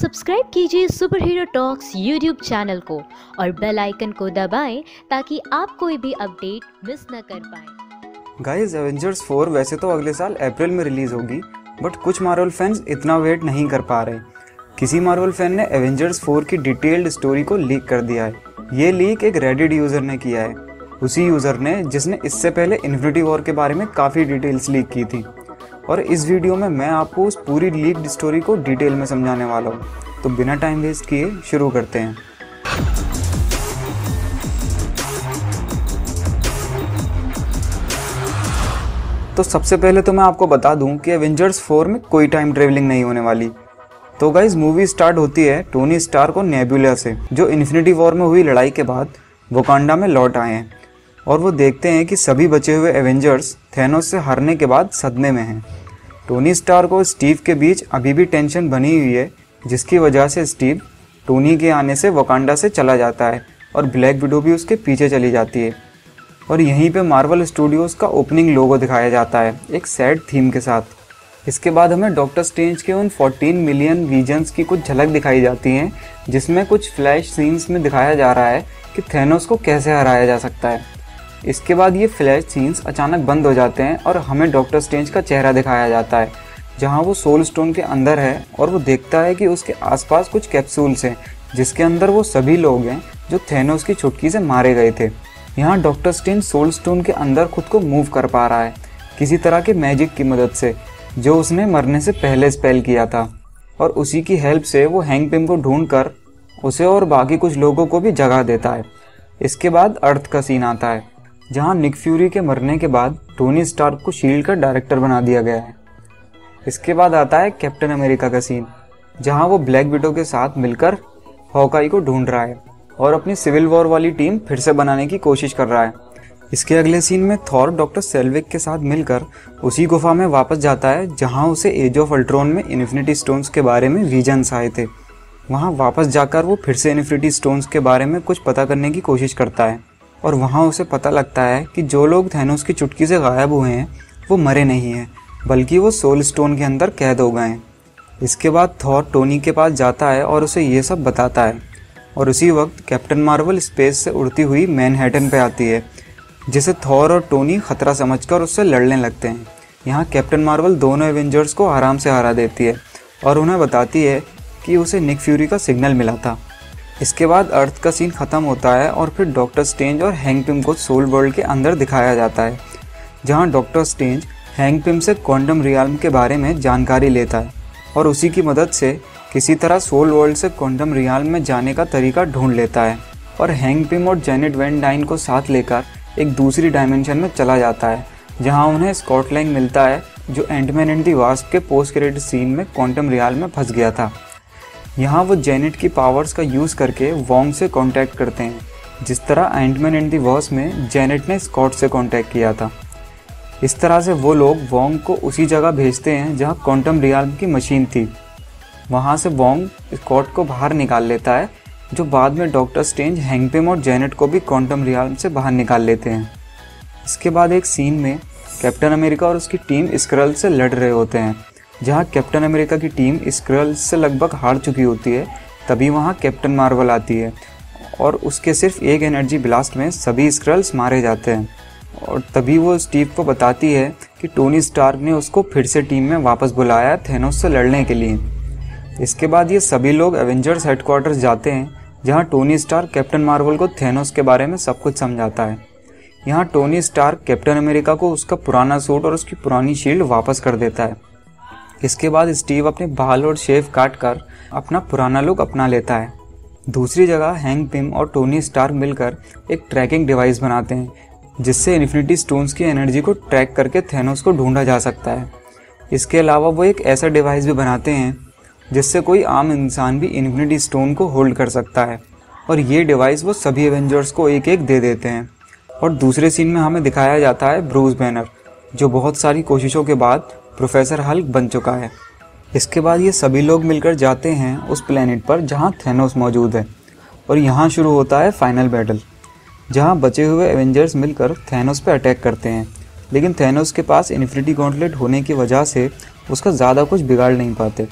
Subscribe कीजिए super hero talks YouTube channel को और बेल आइकन को दबाएं ताकि आप कोई भी अपडेट मिस न कर पाएं। गाइस, एवेंजर्स 4 वैसे तो अगले साल अप्रैल में रिलीज होगी, बट कुछ मार्वल फैंस इतना वेट नहीं कर पा रहे। किसी मार्वल फैन ने एवेंजर्स 4 की डिटेल्ड स्टोरी को लीक कर दिया है। ये लीक एक रेडिट यूज़र ने किया है, उसी यूज़र ने जिसने इससे पहले इन्फिनिटी वॉर के बारे में काफ़ी डिटेल्स लीक की थी, और इस वीडियो में मैं आपको उस पूरी लीक्ड स्टोरी को डिटेल में समझाने वाला हूँ। तो बिना टाइम वेस्ट किए शुरू करते हैं। तो सबसे पहले तो मैं आपको बता दूं कि एवेंजर्स 4 में कोई टाइम ट्रेवलिंग नहीं होने वाली। तो गाइस, मूवी स्टार्ट होती है टोनी स्टार्क और नेबुला से, जो इन्फिनिटी वॉर में हुई लड़ाई के बाद वकांडा में लौट आए हैं, और वो देखते हैं कि सभी बचे हुए एवेंजर्स थैनोस से हारने के बाद सदमे में हैं। टोनी स्टार्क और स्टीव के बीच अभी भी टेंशन बनी हुई है, जिसकी वजह से स्टीव टोनी के आने से वकांडा से चला जाता है और ब्लैक विडो भी उसके पीछे चली जाती है। और यहीं पे मार्वल स्टूडियोज़ का ओपनिंग लोगो दिखाया जाता है एक सैड थीम के साथ। इसके बाद हमें डॉक्टर स्ट्रेंज के उन 14 मिलियन विजन्स की कुछ झलक दिखाई जाती हैं, जिसमें कुछ फ्लैश सीन्स में दिखाया जा रहा है कि थैनोस को कैसे हराया जा सकता है। इसके बाद ये फ्लैश सीन्स अचानक बंद हो जाते हैं और हमें डॉक्टर स्ट्रेंज का चेहरा दिखाया जाता है, जहां वो सोल स्टोन के अंदर है और वो देखता है कि उसके आसपास कुछ कैप्सूल्स हैं, जिसके अंदर वो सभी लोग हैं जो थैनोस की चुटकी से मारे गए थे। यहां डॉक्टर स्ट्रेंज सोल स्टोन के अंदर खुद को मूव कर पा रहा है किसी तरह के मैजिक की मदद से, जो उसने मरने से पहले स्पेल किया था, और उसी की हेल्प से वो हैंक पिम को ढूंढ कर उसे और बाकी कुछ लोगों को भी जगा देता है। इसके बाद अर्थ का सीन आता है, जहां निक फ्यूरी के मरने के बाद टोनी स्टार्क को शील्ड का डायरेक्टर बना दिया गया है। इसके बाद आता है कैप्टन अमेरिका का सीन, जहां वो ब्लैक विडो के साथ मिलकर हॉकाई को ढूंढ रहा है और अपनी सिविल वॉर वाली टीम फिर से बनाने की कोशिश कर रहा है। इसके अगले सीन में थॉर डॉक्टर सेल्विक के साथ मिलकर उसी गुफा में वापस जाता है, जहाँ उसे एज ऑफ अल्ट्रॉन में इन्फिनिटी स्टोन्स के बारे में विजन्स आए थे। वहाँ वापस जाकर वो फिर से इन्फिनिटी स्टोन्स के बारे में कुछ पता करने की कोशिश करता है, और वहाँ उसे पता लगता है कि जो लोग थैनोस की चुटकी से गायब हुए हैं वो मरे नहीं हैं, बल्कि वो सोल स्टोन के अंदर कैद हो गए हैं। इसके बाद थॉर टोनी के पास जाता है और उसे ये सब बताता है, और उसी वक्त कैप्टन मार्वल स्पेस से उड़ती हुई मैनहट्टन पे आती है, जिसे थॉर और टोनी ख़तरा समझकर उससे लड़ने लगते हैं। यहाँ कैप्टन मार्वल दोनों एवेंजर्स को आराम से हरा देती है और उन्हें बताती है कि उसे निक फ्यूरी का सिग्नल मिला था। इसके बाद अर्थ का सीन ख़त्म होता है और फिर डॉक्टर स्ट्रेंज और हैंक पिम को सोल वर्ल्ड के अंदर दिखाया जाता है, जहां डॉक्टर स्ट्रेंज हैंक पिम से क्वांटम रियल्म के बारे में जानकारी लेता है और उसी की मदद से किसी तरह सोल वर्ल्ड से क्वांटम रियल्म में जाने का तरीका ढूंढ लेता है, और हैंक पिम और जेनेट वैन डाइन को साथ लेकर एक दूसरी डायमेंशन में चला जाता है, जहाँ उन्हें स्कॉटलैंड मिलता है, जो एंटमैन एंड द वास्प के पोस्ट क्रेडिट सीन में क्वांटम रियल्म में फंस गया था। यहाँ वो जेनेट की पावर्स का यूज़ करके वॉन्ग से कांटेक्ट करते हैं, जिस तरह एंटमैन एंड द वास्प में जेनेट ने स्कॉट से कांटेक्ट किया था। इस तरह से वो लोग वॉन्ग को उसी जगह भेजते हैं जहाँ क्वांटम रियल्म की मशीन थी। वहाँ से वॉन्ग स्कॉट को बाहर निकाल लेता है, जो बाद में डॉक्टर स्ट्रेंज हैंक पिम और जेनेट को भी क्वांटम रियल्म से बाहर निकाल लेते हैं। इसके बाद एक सीन में कैप्टन अमेरिका और उसकी टीम स्क्रल से लड़ रहे होते हैं, जहाँ कैप्टन अमेरिका की टीम स्क्रल्स से लगभग हार चुकी होती है। तभी वहाँ कैप्टन मार्वल आती है और उसके सिर्फ एक एनर्जी ब्लास्ट में सभी स्क्रल्स मारे जाते हैं, और तभी वो स्टीव को बताती है कि टोनी स्टार्क ने उसको फिर से टीम में वापस बुलाया थैनोस से लड़ने के लिए। इसके बाद ये सभी लोग एवेंजर्स हेडक्वार्टर्स जाते हैं, जहाँ टोनी स्टार्क कैप्टन मार्वल को थैनोस के बारे में सब कुछ समझाता है। यहाँ टोनी स्टार्क कैप्टन अमेरिका को उसका पुराना सूट और उसकी पुरानी शील्ड वापस कर देता है। इसके बाद स्टीव अपने बाल और शेव काट कर अपना पुराना लुक अपना लेता है। दूसरी जगह हैंक पिम और टोनी स्टार्क मिलकर एक ट्रैकिंग डिवाइस बनाते हैं, जिससे इन्फिनिटी स्टोन्स की एनर्जी को ट्रैक करके थैनोस को ढूंढा जा सकता है। इसके अलावा वो एक ऐसा डिवाइस भी बनाते हैं जिससे कोई आम इंसान भी इन्फिनिटी स्टोन को होल्ड कर सकता है, और ये डिवाइस वो सभी एवेंजर्स को एक एक दे देते हैं। और दूसरे सीन में हमें दिखाया जाता है ब्रूस बैनर, जो बहुत सारी कोशिशों के बाद प्रोफेसर हल्क बन चुका है। इसके बाद ये सभी लोग मिलकर जाते हैं उस प्लेनेट पर जहाँ थैनोस मौजूद है, और यहाँ शुरू होता है फाइनल बैटल, जहाँ बचे हुए एवेंजर्स मिलकर थैनोस पर अटैक करते हैं। लेकिन थैनोस के पास इन्फिनिटी गॉन्टलेट होने की वजह से उसका ज़्यादा कुछ बिगाड़ नहीं पाते।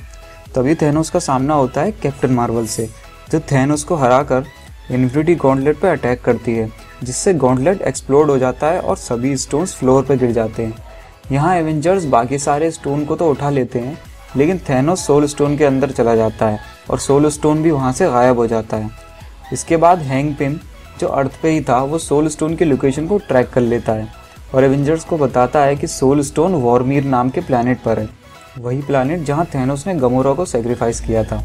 तभी थैनोस का सामना होता है कैप्टन मार्वल से, जो थैनोस को हराकर इन्फिनिटी गॉन्टलेट पर अटैक करती है, जिससे गॉन्टलेट एक्सप्लोड हो जाता है और सभी स्टोन्स फ्लोर पर गिर जाते हैं। यहाँ एवेंजर्स बाकी सारे स्टोन को तो उठा लेते हैं, लेकिन थैनोस सोल स्टोन के अंदर चला जाता है और सोल स्टोन भी वहाँ से गायब हो जाता है। इसके बाद हैंक पिम, जो अर्थ पे ही था, वो सोल स्टोन के लोकेशन को ट्रैक कर लेता है और एवेंजर्स को बताता है कि सोल स्टोन वॉर्मीर नाम के प्लैनेट पर है, वही प्लैनेट जहां थैनोस ने गमोरा को सेक्रीफाइस किया था।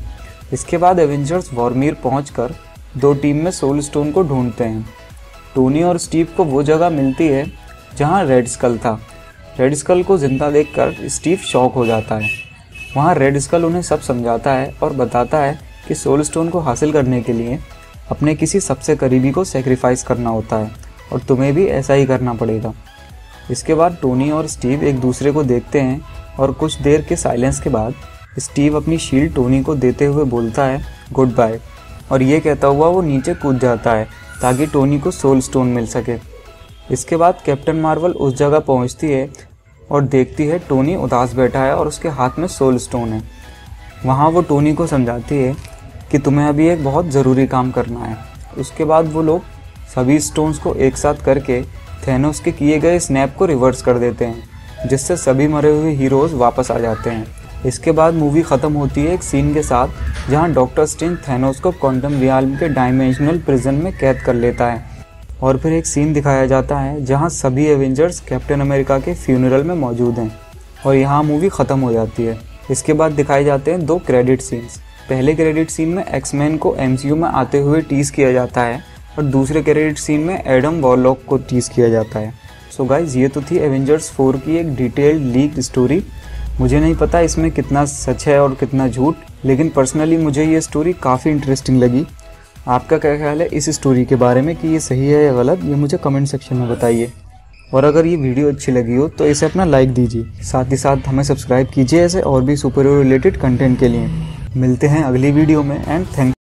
इसके बाद एवेंजर्स वॉर्मीर पहुंचकर दो टीम में सोल स्टोन को ढूंढते हैं। टोनी और स्टीव को वो जगह मिलती है जहां रेड स्कल था। रेड स्कल को जिंदा देखकर स्टीव शॉक हो जाता है। वहाँ रेड स्कल उन्हें सब समझाता है और बताता है कि सोल स्टोन को हासिल करने के लिए अपने किसी सबसे करीबी को सेक्रीफाइस करना होता है और तुम्हें भी ऐसा ही करना पड़ेगा। इसके बाद टोनी और स्टीव एक दूसरे को देखते हैं और कुछ देर के साइलेंस के बाद स्टीव अपनी शील्ड टोनी को देते हुए बोलता है गुड बाय, और ये कहता हुआ वो नीचे कूद जाता है ताकि टोनी को सोल स्टोन मिल सके। इसके बाद कैप्टन मार्वल उस जगह पहुंचती है और देखती है टोनी उदास बैठा है और उसके हाथ में सोल स्टोन है। वहाँ वो टोनी को समझाती है कि तुम्हें अभी एक बहुत ज़रूरी काम करना है। उसके बाद वो लोग सभी स्टोन्स को एक साथ करके थैनोस के किए गए स्नैप को रिवर्स कर देते हैं, जिससे सभी मरे हुए हीरोज़ वापस आ जाते हैं। इसके बाद मूवी ख़त्म होती है एक सीन के साथ जहां डॉक्टर स्ट्रेंज थैनोस को क्वांटम रियल्म के डायमेंशनल प्रिजन में कैद कर लेता है, और फिर एक सीन दिखाया जाता है जहाँ सभी एवेंजर्स कैप्टन अमेरिका के फ्यूनरल में मौजूद हैं, और यहाँ मूवी ख़त्म हो जाती है। इसके बाद दिखाए जाते हैं दो क्रेडिट सीन्स। पहले क्रेडिट सीन में एक्समैन को एमसीयू में आते हुए टीज़ किया जाता है और दूसरे क्रेडिट सीन में एडम वॉरलॉक को टीज़ किया जाता है। सो गाइज, ये तो थी एवेंजर्स 4 की एक डिटेल्ड लीक स्टोरी। मुझे नहीं पता इसमें कितना सच है और कितना झूठ, लेकिन पर्सनली मुझे ये स्टोरी काफ़ी इंटरेस्टिंग लगी। आपका क्या ख्याल है इस स्टोरी के बारे में कि ये सही है या गलत, ये मुझे कमेंट सेक्शन में बताइए। और अगर ये वीडियो अच्छी लगी हो तो इसे अपना लाइक दीजिए, साथ ही साथ हमें सब्सक्राइब कीजिए ऐसे और भी सुपर हीरो रिलेटेड कंटेंट के लिए। मिलते हैं अगली वीडियो में, एंड थैंक